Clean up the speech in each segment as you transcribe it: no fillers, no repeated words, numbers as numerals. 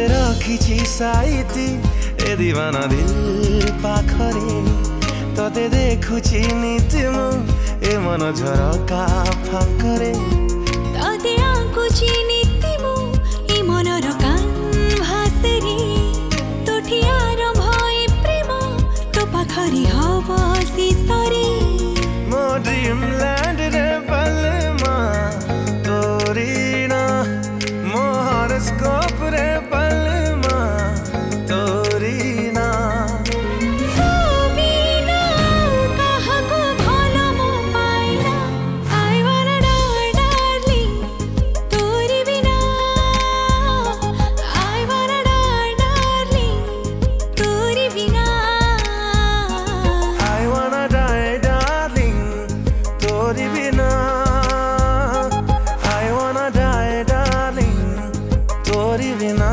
বাঁধি রাখিছি সাইতি এ দিবানা দিল পাখরে তোতে দেখুছি নিতে মু এ মন ঝরকা ফাঁকরে তোতে আঁকুছি নিতে মু এ মনর কান ভাসরে তোঠিয়ার ভয় প্রেম তো পাখরি হব শীতরে মো ড্রিমল্যান্ড রে পালমা তোরি না মো হরস্কোপ রে পালমা তোরি না তুমি না কাহাকো ভালো মো পাইলা আই ওয়ান্না ডার্লিং তোরি বিনা আই ওয়ান্না ডার্লিং তোরি বিনা আই ওয়ান্না ডার্লিং তোরি বিনা I wanna die darling tori bina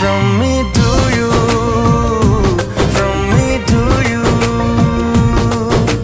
From me